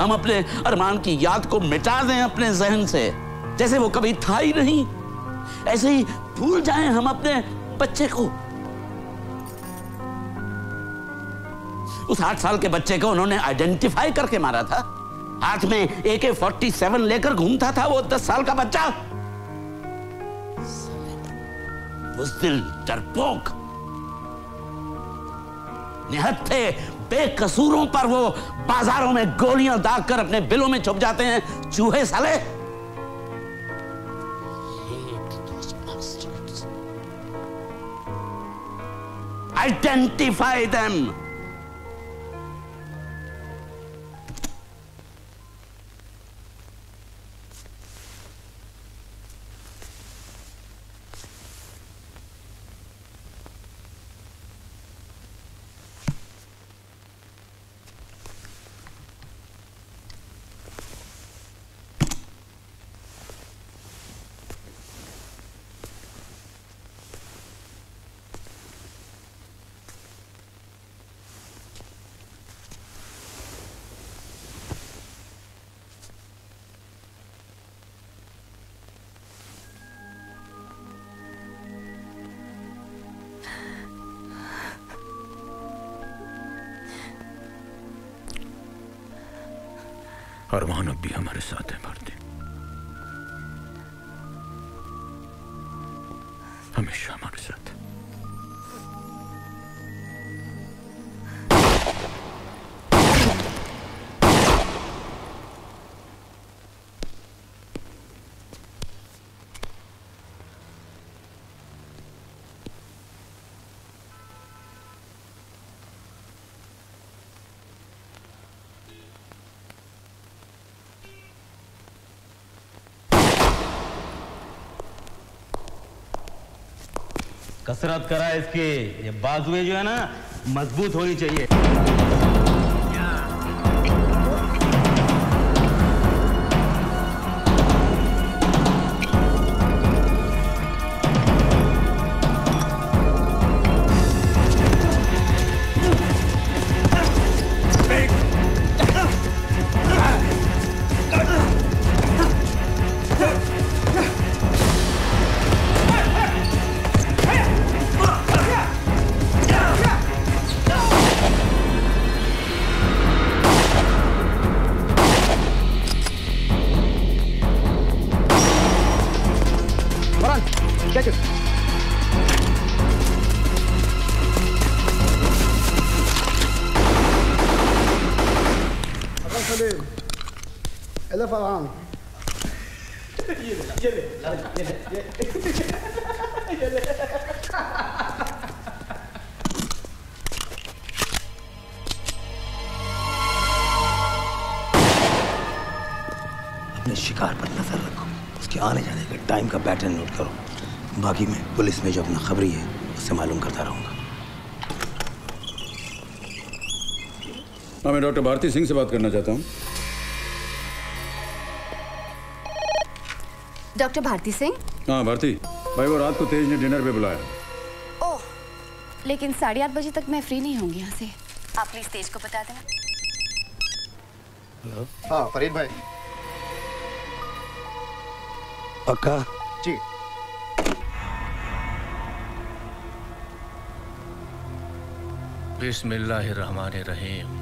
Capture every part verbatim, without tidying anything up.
हम अपने अरमान की याद को मिटा दें अपने जहन से, जैसे वो कभी था ही नहीं। ऐसे ही भूल जाएं हम अपने बच्चे को। उस आठ साल के बच्चे को उन्होंने आइडेंटिफाई करके मारा था। हाथ में ए के सैंतालीस लेकर घूमता था वो दस साल का बच्चा। उस दिल डरपोक निहत्थे बेकसूरों पर वो बाजारों में गोलियां दाग कर अपने बिलों में छुप जाते हैं चूहे साले। Identify them. अरमान अब भी हमारे साथ है भारती, हमेशा हमारे साथ। कसरत करा इसकी, ये बाजुएं जो है ना मजबूत होनी चाहिए। फरहान ये ये ये ये ये अपने शिकार पर नजर रखो, उसके आने जाने के टाइम का पैटर्न नोट करो। बाकी मैं पुलिस में जो अपना खबरी है उससे मालूम करता रहूंगा। मैं डॉक्टर भारती सिंह से बात करना चाहता हूँ। डॉक्टर भारती सिंह? हाँ भारती, भाई वो रात को तेज ने डिनर पे बुलाया। ओह, लेकिन साढ़े आठ बजे तक मैं फ्री नहीं होंगी यहाँ से। आप प्लीज तेज को बता देना। हेलो। हाँ फरीद भाई। पक्का? जी। बिस्मिल्लाहिर्रहमानिर्रहीम।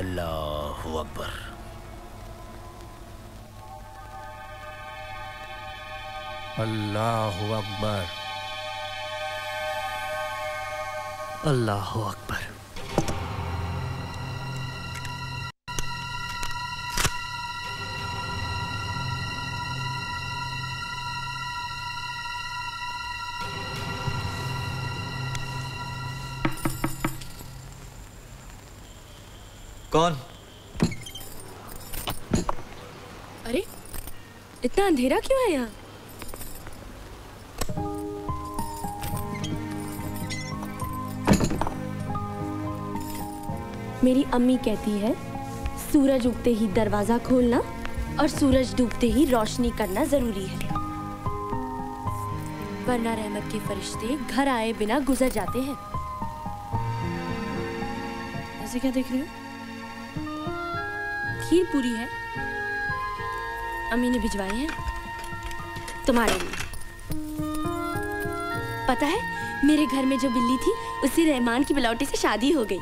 अल्लाहु अकबर। अल्लाहु अकबर। अल्लाहु अकबर। कौन? अरे इतना अंधेरा क्यों है यहाँ? मेरी अम्मी कहती है सूरज उगते ही दरवाजा खोलना और सूरज डूबते ही रोशनी करना जरूरी है, वरना रहमत के फरिश्ते घर आए बिना गुजर जाते हैं। ऐसे क्या देख रहे हो? खीर पूरी है, अम्मी ने भिजवाई है तुम्हारे लिए। पता है मेरे घर में जो बिल्ली थी उससे रहमान की बिलौटी से शादी हो गई।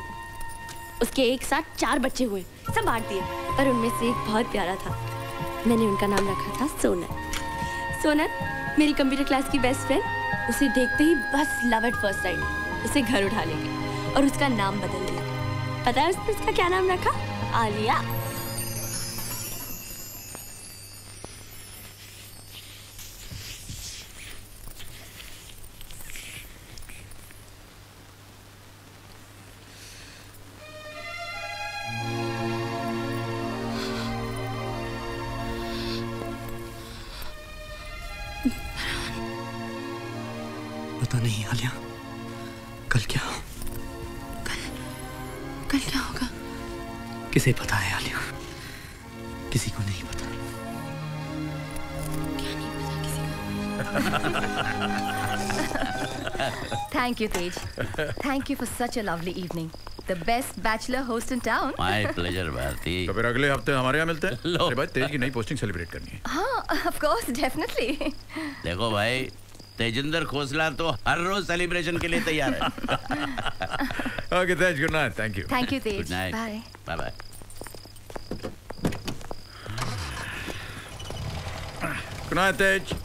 उसके एक साथ चार बच्चे हुए, सब बांट दिए, पर उनमें से एक बहुत प्यारा था। मैंने उनका नाम रखा था सोनत। सोनत मेरी कंप्यूटर क्लास की बेस्ट फ्रेंड, उसे देखते ही बस लव एट फर्स्ट साइट, उसे घर उठा ले गई और उसका नाम बदल दिया। पता है उसने उसका क्या नाम रखा? आलिया। किसे पता है आलिया? किसी को नहीं पता। क्या नहीं पता किसी को? Thank you Tej, thank you for such a lovely evening. The best bachelor host in town. My pleasure Bharti. तो फिर अगले हफ्ते हमारे यहाँ मिलते हैं। अरे भाई तेज की नई पोस्टिंग सेलिब्रेट करनी है। हाँ ऑफ कोर्स डेफिनेटली। देखो भाई तेजेंद्र खोसला तो हर रोज सेलिब्रेशन के लिए तैयार है। Okay Tej, good night. Thank you. Thank you Tej, bye bye. Good night Tej.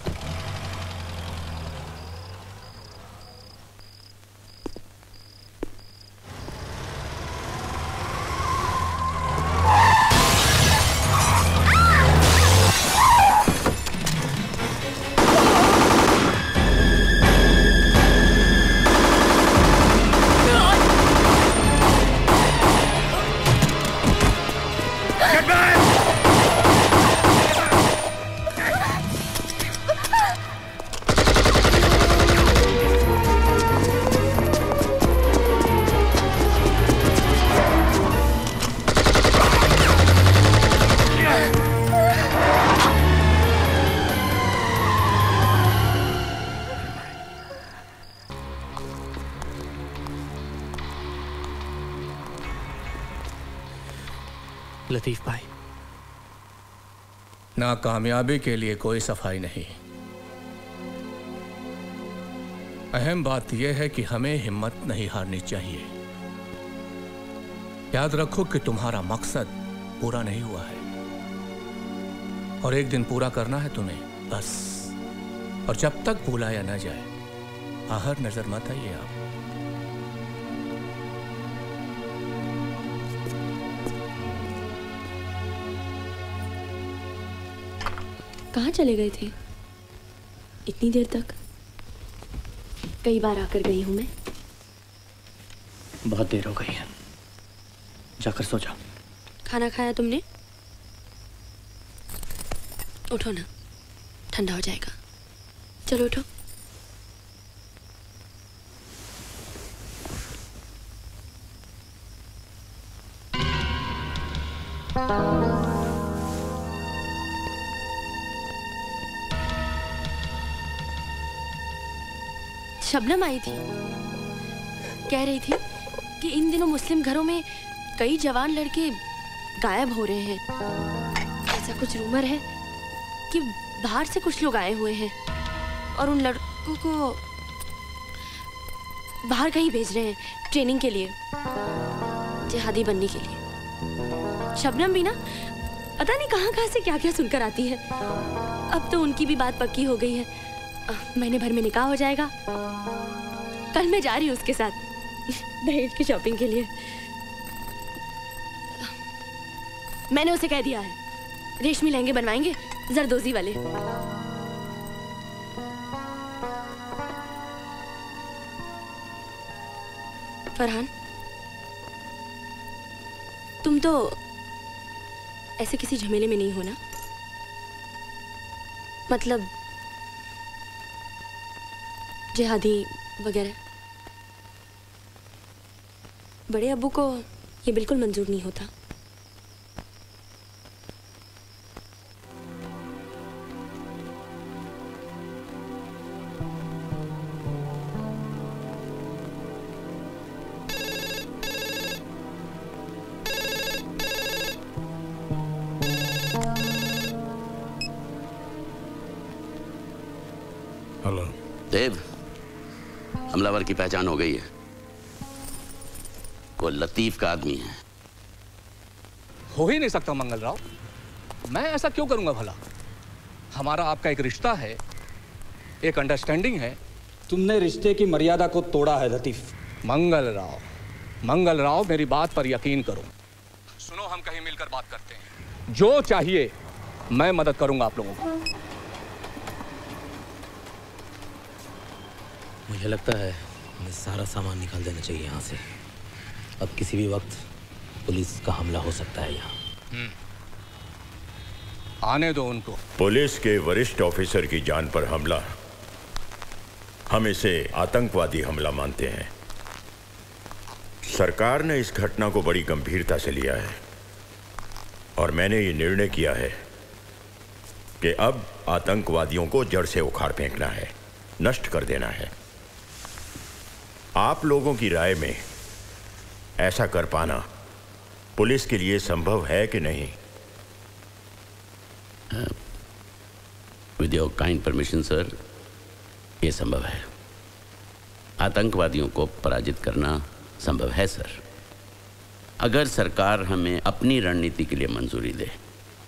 Latif भाई, ना कामयाबी के लिए कोई सफाई नहीं। अहम बात यह है कि हमें हिम्मत नहीं हारनी चाहिए। याद रखो कि तुम्हारा मकसद पूरा नहीं हुआ है और एक दिन पूरा करना है तुम्हें, बस। और जब तक भुलाया ना जाए, बाहर नजर मत आइए आप। कहाँ चले गए थे इतनी देर तक? कई बार आकर गई हूं मैं। बहुत देर हो गई है, जाकर सो जाओ। खाना खाया तुमने? उठो ना, ठंडा हो जाएगा। चलो उठो। शबनम आई थी, कह रही थी कि इन दिनों मुस्लिम घरों में कई जवान लड़के गायब हो रहे हैं। ऐसा कुछ रूमर है कि बाहर से कुछ लोग आए हुए हैं और उन लड़कों को बाहर कहीं भेज रहे हैं ट्रेनिंग के लिए, जिहादी बनने के लिए। शबनम भी ना पता नहीं कहां कहां से क्या क्या सुनकर आती है। अब तो उनकी भी बात पक्की हो गई है, महीने भर में निकाह हो जाएगा। कल मैं जा रही हूँ उसके साथ दहेज की शॉपिंग के लिए। मैंने उसे कह दिया है रेशमी लहंगे बनवाएंगे, जरदोजी वाले। फरहान, तुम तो ऐसे किसी झमेले में नहीं हो ना? मतलब जिहादी वगैरह? बड़े अब्बू को ये बिल्कुल मंजूर नहीं होता। देव, हमलावर की पहचान हो गई है। वो लतीफ का आदमी है। हो ही नहीं सकता मंगल राव, मैं ऐसा क्यों करूंगा भला? हमारा आपका एक रिश्ता है, एक अंडरस्टैंडिंग है। तुमने रिश्ते की मर्यादा को तोड़ा है लतीफ। मंगल राव, मंगल राव मेरी बात पर यकीन करो। सुनो, हम कहीं मिलकर बात करते हैं। जो चाहिए मैं मदद करूंगा आप लोगों को। मुझे लगता है मुझे सारा सामान निकाल देना चाहिए यहाँ से। अब किसी भी वक्त पुलिस का हमला हो सकता है यहाँ। आने दो उनको। पुलिस के वरिष्ठ ऑफिसर की जान पर हमला, हम इसे आतंकवादी हमला मानते हैं। सरकार ने इस घटना को बड़ी गंभीरता से लिया है और मैंने ये निर्णय किया है कि अब आतंकवादियों को जड़ से उखाड़ फेंकना है, नष्ट कर देना है। आप लोगों की राय में ऐसा कर पाना पुलिस के लिए संभव है कि नहीं? With your kind permission sir, ये संभव है। आतंकवादियों को पराजित करना संभव है सर, अगर सरकार हमें अपनी रणनीति के लिए मंजूरी दे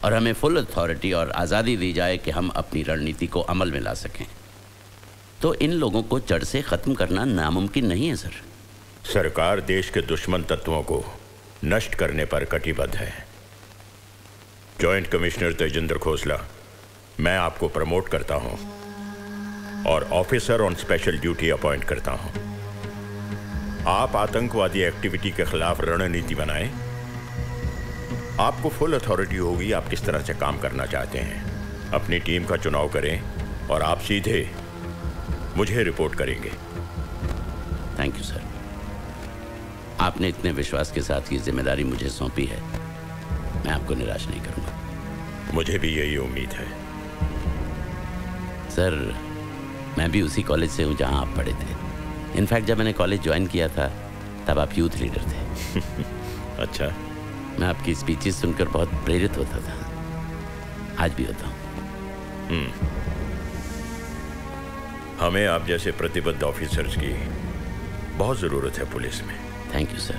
और हमें फुल अथॉरिटी और आज़ादी दी जाए कि हम अपनी रणनीति को अमल में ला सकें। तो इन लोगों को जड़ से ख़त्म करना नामुमकिन नहीं है सर। सरकार देश के दुश्मन तत्वों को नष्ट करने पर कटिबद्ध है। जॉइंट कमिश्नर तेजेंद्र खोसला, मैं आपको प्रमोट करता हूँ और officer on special duty appoint करता हूँ। आप आतंकवादी एक्टिविटी के खिलाफ रणनीति बनाएं। आपको फुल अथॉरिटी होगी आप किस तरह से काम करना चाहते हैं। अपनी टीम का चुनाव करें और आप सीधे मुझे रिपोर्ट करेंगे। थैंक यू सर, आपने इतने विश्वास के साथ ये जिम्मेदारी मुझे सौंपी है। मैं आपको निराश नहीं करूँगा। मुझे भी यही उम्मीद है सर। मैं भी उसी कॉलेज से हूँ जहाँ आप पढ़े थे। इनफैक्ट जब मैंने कॉलेज ज्वाइन किया था तब आप यूथ लीडर थे। अच्छा। मैं आपकी स्पीचेस सुनकर बहुत प्रेरित होता था, आज भी होता हूँ। हमें आप जैसे प्रतिबद्ध ऑफिसर्स की बहुत ज़रूरत है पुलिस में। Thank you sir.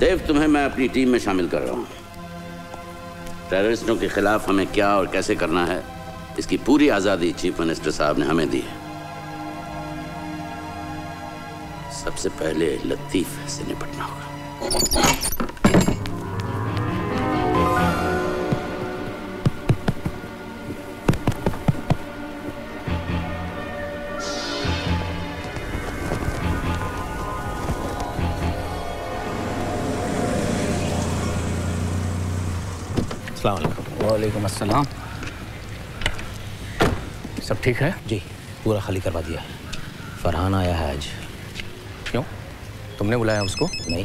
देव, तुम्हें मैं अपनी टीम में शामिल कर रहा हूँ। टेररिस्टों के खिलाफ हमें क्या और कैसे करना है, इसकी पूरी आज़ादी चीफ मिनिस्टर साहब ने हमें दी है। सबसे पहले लतीफ से निपटना होगा। अस्सलामुअलैकुम। वालेकुम अस्सलाम। सब ठीक है जी? पूरा खाली करवा दिया। फरहान आया है आज। क्यों, तुमने बुलाया उसको? नहीं।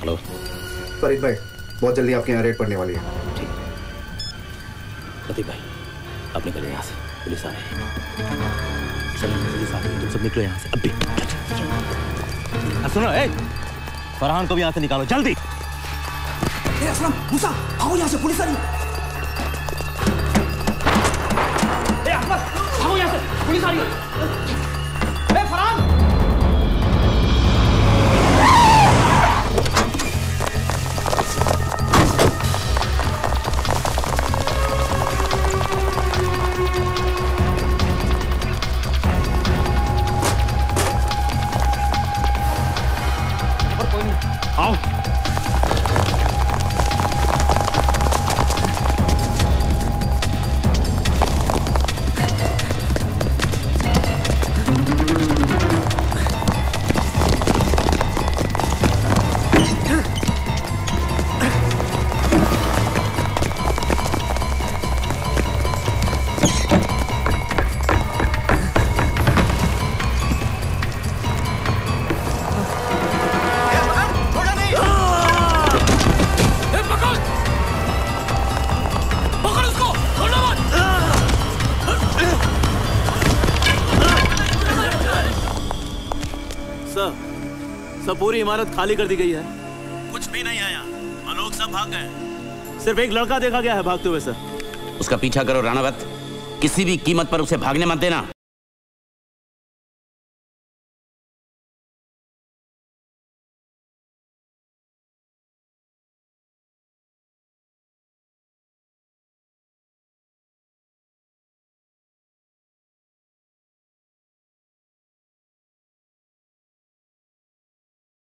हेलो फरीद भाई, बहुत जल्दी आपके यहाँ रेड पड़ने वाली है। ठीक। लतीफ भाई, आप निकले यहाँ से, पुलिस आ रही है। चलो तुम सब निकलो यहाँ से अभी। सुनो, ए फरहान को भी यहाँ से निकालो जल्दी। ए असलम, मुसा, आओ यहाँ से, पुलिस आ रही है। पुलिस आ रही है। ए फरहान, और कोई नहीं। आओ पूरी इमारत खाली कर दी गई है, कुछ भी नहीं आया और लोग सब भाग गए। सिर्फ एक लड़का देखा गया है भागते हुए सर। उसका पीछा करो राणावत, किसी भी कीमत पर उसे भागने मत देना।